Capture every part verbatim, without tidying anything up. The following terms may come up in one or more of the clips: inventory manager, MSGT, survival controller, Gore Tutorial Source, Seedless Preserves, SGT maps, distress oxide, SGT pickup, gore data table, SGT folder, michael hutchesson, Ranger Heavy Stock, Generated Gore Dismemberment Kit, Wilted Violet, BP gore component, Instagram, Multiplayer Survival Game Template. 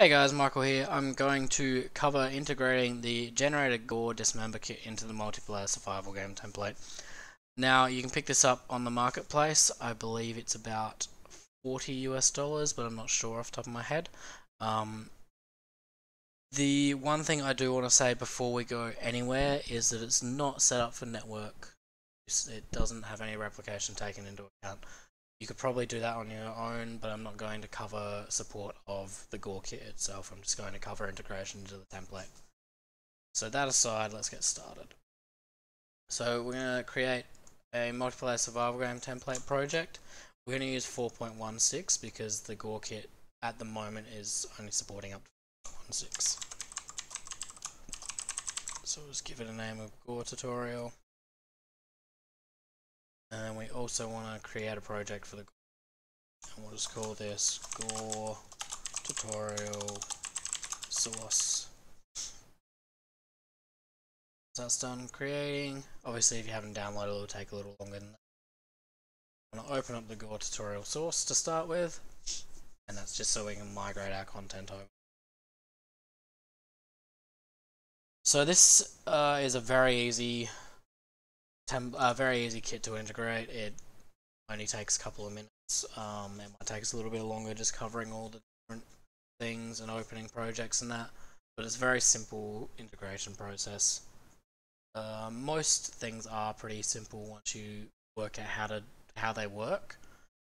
Hey guys, Michael here. I'm going to cover integrating the Generated Gore Dismemberment Kit into the Multiplayer Survival Game Template. Now, you can pick this up on the marketplace. I believe it's about forty US dollars, but I'm not sure off the top of my head. Um, the one thing I do want to say before we go anywhere is that it's not set up for network. It doesn't have any replication taken into account. You could probably do that on your own, but I'm not going to cover support of the Gore kit itself. I'm just going to cover integration into the template. So that aside, let's get started. So we're going to create a multiplayer survival game template project. We're going to use four point one six because the Gore kit at the moment is only supporting up to four point one six. So we'll just give it a name of Gore Tutorial. And then we also want to create a project for the Gore, and we'll just call this Gore Tutorial Source. So that's done creating. Obviously, if you haven't downloaded it, it'll take a little longer than that. I'm going to open up the Gore Tutorial Source to start with, and that's just so we can migrate our content over. So this uh, is a very easy Uh, very easy kit to integrate. It only takes a couple of minutes. Um, it might take us a little bit longer just covering all the different things and opening projects and that, but it's a very simple integration process. Uh, most things are pretty simple once you work out how to how they work.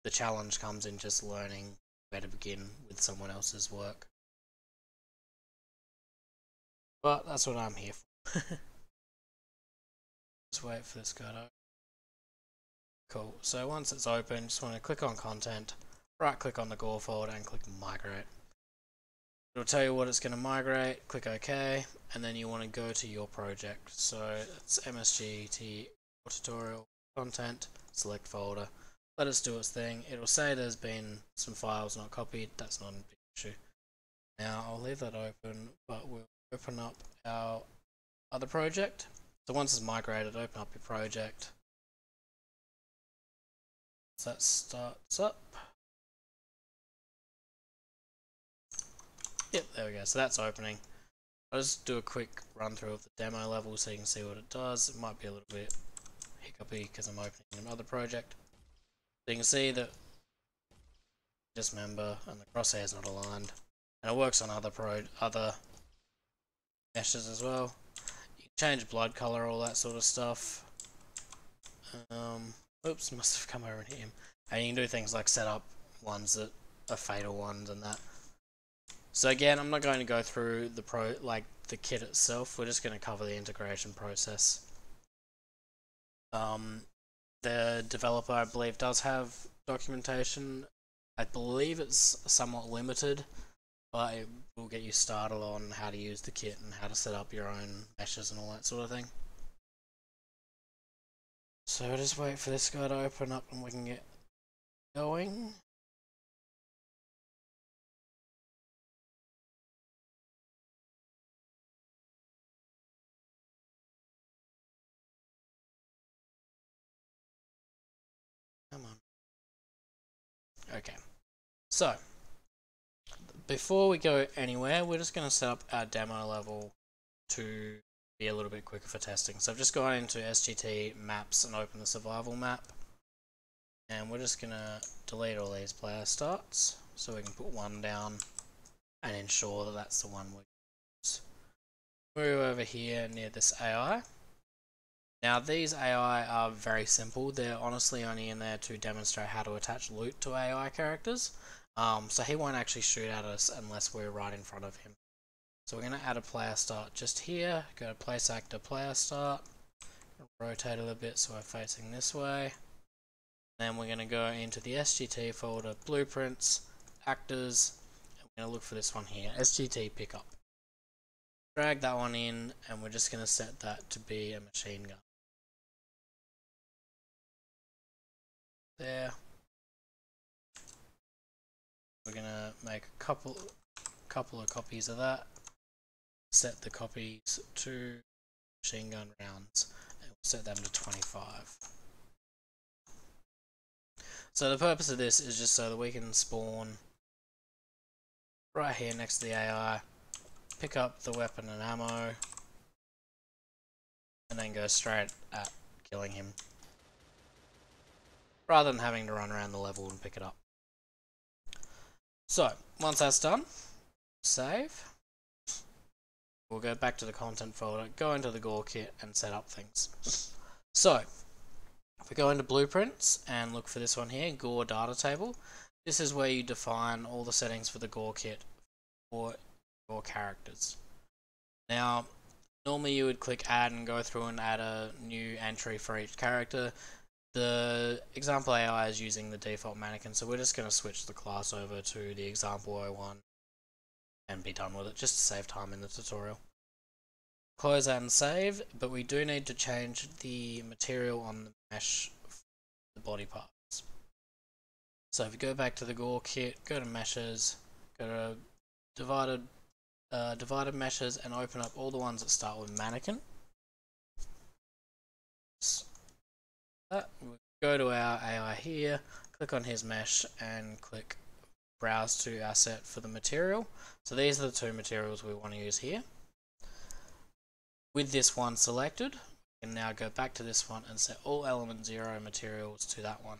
The challenge comes in just learning where to begin with someone else's work. But that's what I'm here for. Just wait for this guy to open. Cool. So once it's open, just want to click on content, right click on the Gore folder and click migrate. It'll tell you what it's going to migrate, click OK, and then you want to go to your project. So it's M S G T tutorial content, select folder, let us do its thing. It'll say there's been some files not copied, that's not a big issue. Now I'll leave that open, but we'll open up our other project. So once it's migrated, open up your project. So that starts up. Yep, there we go. So that's opening. I'll just do a quick run through of the demo level so you can see what it does. It might be a little bit hiccupy because I'm opening another project. So you can see that dismember and the crosshair is not aligned, and it works on other pro other meshes as well. Change blood color, all that sort of stuff. Um, oops, must have come over and hit him. And you can do things like set up ones that are fatal ones and that. So again, I'm not going to go through the pro like the kit itself. We're just going to cover the integration process. Um, the developer, I believe, does have documentation. I believe it's somewhat limited, but it will get you started on how to use the kit and how to set up your own meshes and all that sort of thing. So just wait for this guy to open up and we can get going. Come on. Okay. So before we go anywhere, we're just going to set up our demo level to be a little bit quicker for testing. So I've just gone into S G T maps and open the survival map. And we're just going to delete all these player starts so we can put one down and ensure that that's the one we use. Move over here near this A I. Now these A I are very simple. They're honestly only in there to demonstrate how to attach loot to A I characters. Um, so he won't actually shoot at us unless we're right in front of him. So we're going to add a player start just here, go to place actor player start, rotate a little bit so we're facing this way. Then we're going to go into the S G T folder, blueprints, actors, and we're going to look for this one here, S G T pickup. Drag that one in and we're just going to set that to be a machine gun. There. We're going to make a couple couple of copies of that, set the copies to machine gun rounds, and we'll set them to twenty-five. So the purpose of this is just so that we can spawn right here next to the A I, pick up the weapon and ammo, and then go straight at killing him, rather than having to run around the level and pick it up. So, once that's done, save. We'll go back to the content folder, go into the gore kit, and set up things. So, if we go into blueprints and look for this one here, gore data table, this is where you define all the settings for the gore kit for your characters. Now, normally you would click add and go through and add a new entry for each character. The example A I is using the default mannequin, so we're just going to switch the class over to the example one and be done with it, just to save time in the tutorial. Close and save, but we do need to change the material on the mesh for the body parts. So if you go back to the gore kit, go to meshes, go to divided, uh, divided meshes, and open up all the ones that start with mannequin. So that, we go to our A I here, click on his mesh, and click browse to asset for the material. So these are the two materials we want to use here. With this one selected, we can now go back to this one and set all element zero materials to that one.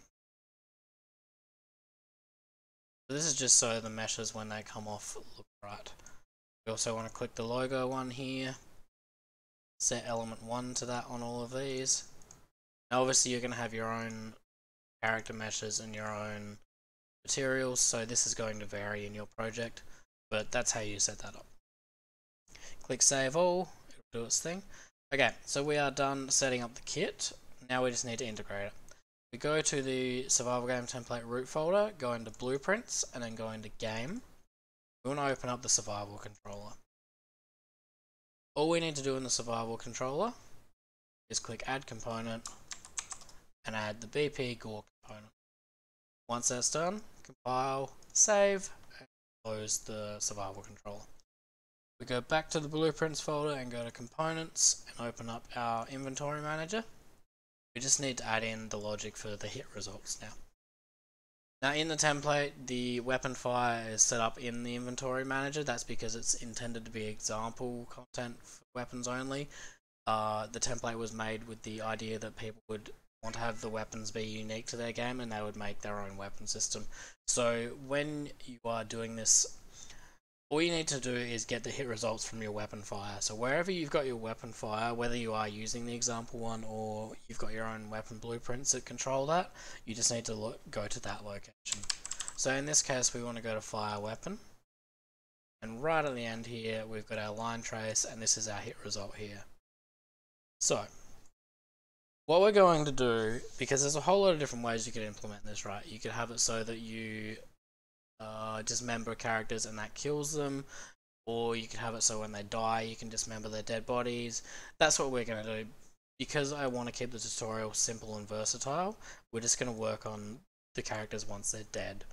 So this is just so the meshes, when they come off, look right. We also want to click the logo one here, set element one to that on all of these. Now obviously you're going to have your own character meshes and your own materials, so this is going to vary in your project, but that's how you set that up. Click save all, it'll do its thing. Okay, so we are done setting up the kit. Now we just need to integrate it. We go to the survival game template root folder, go into blueprints, and then go into game. We want to open up the survival controller. All we need to do in the survival controller is click add component and add the B P gore component. Once that's done, compile, save, and close the survival controller. We go back to the blueprints folder and go to components and open up our inventory manager. We just need to add in the logic for the hit results now. Now in the template, the weapon fire is set up in the inventory manager. That's because it's intended to be example content for weapons only. Uh, the template was made with the idea that people would want to have the weapons be unique to their game, and they would make their own weapon system. So when you are doing this, all you need to do is get the hit results from your weapon fire. So wherever you've got your weapon fire, whether you are using the example one or you've got your own weapon blueprints that control that, you just need to look, go to that location. So in this case we want to go to fire weapon, and right at the end here we've got our line trace, and this is our hit result here. So what we're going to do, because there's a whole lot of different ways you could implement this, right? You could have it so that you uh, dismember characters and that kills them, or you could have it so when they die you can dismember their dead bodies. That's what we're going to do. Because I want to keep the tutorial simple and versatile, we're just going to work on the characters once they're dead.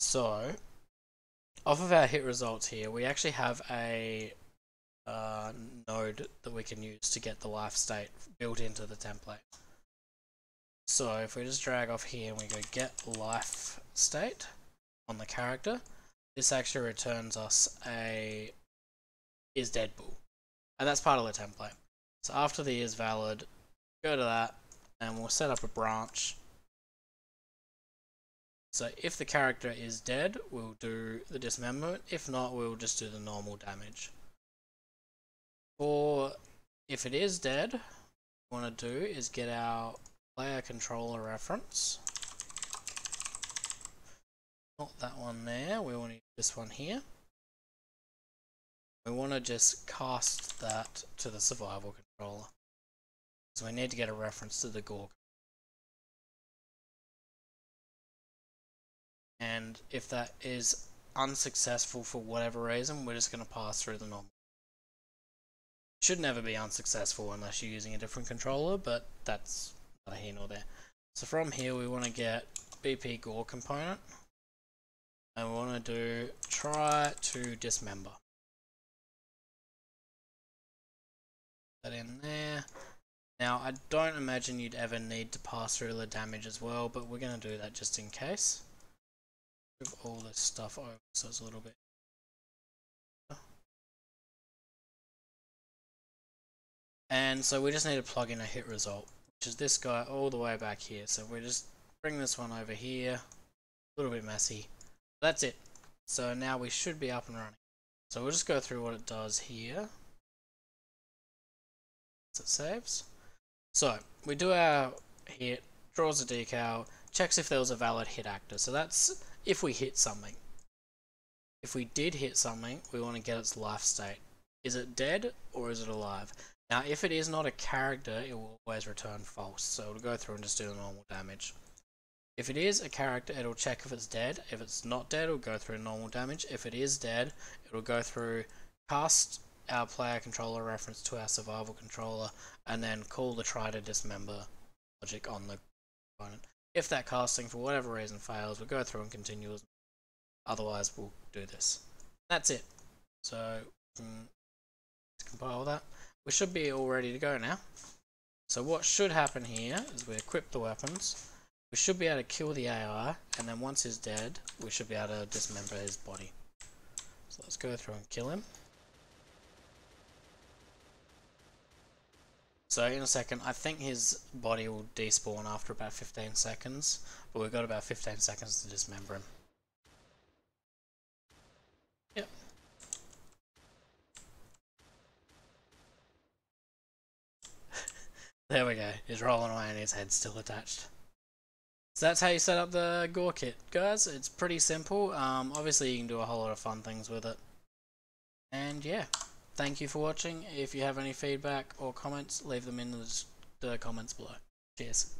So, off of our hit results here, we actually have a Uh, node that we can use to get the life state built into the template. So if we just drag off here and we go get life state on the character, this actually returns us a is dead bool, and that's part of the template. So after the is valid, go to that and we'll set up a branch. So if the character is dead, we'll do the dismemberment. If not, we'll just do the normal damage. Or if it is dead, what we want to do is get our player controller reference. Not that one there, we want to use this one here. We want to just cast that to the survival controller. So we need to get a reference to the gore. And if that is unsuccessful for whatever reason, we're just going to pass through the normal. Should never be unsuccessful unless you're using a different controller, but that's neither here nor there. So from here we want to get B P gore component, and we want to do try to dismember. Put that in there. Now I don't imagine you'd ever need to pass through the damage as well, but we're going to do that just in case. Move all this stuff over so it's a little bit And so we just need to plug in a hit result, which is this guy all the way back here. So we just bring this one over here, a little bit messy. That's it. So now we should be up and running. So we'll just go through what it does here. So it saves. So we do our hit, draws a decal, checks if there was a valid hit actor. So that's if we hit something. If we did hit something, we want to get its life state. Is it dead or is it alive? Now, if it is not a character, it will always return false, so it'll go through and just do the normal damage. If it is a character, it'll check if it's dead. If it's not dead, it'll go through normal damage. If it is dead, it'll go through cast our player controller reference to our survival controller, and then call the try to dismember logic on the component. If that casting, for whatever reason, fails, we'll go through and continue. Otherwise, we'll do this. That's it. So, mm, let's compile that. We should be all ready to go now. So what should happen here is we equip the weapons. We should be able to kill the A I, and then once he's dead, we should be able to dismember his body. So let's go through and kill him. So in a second, I think his body will despawn after about fifteen seconds, but we've got about fifteen seconds to dismember him. Yep. There we go, he's rolling away and his head's still attached. So that's how you set up the gore kit, guys. It's pretty simple. Um, obviously you can do a whole lot of fun things with it. And yeah, thank you for watching. If you have any feedback or comments, leave them in the, the comments below. Cheers.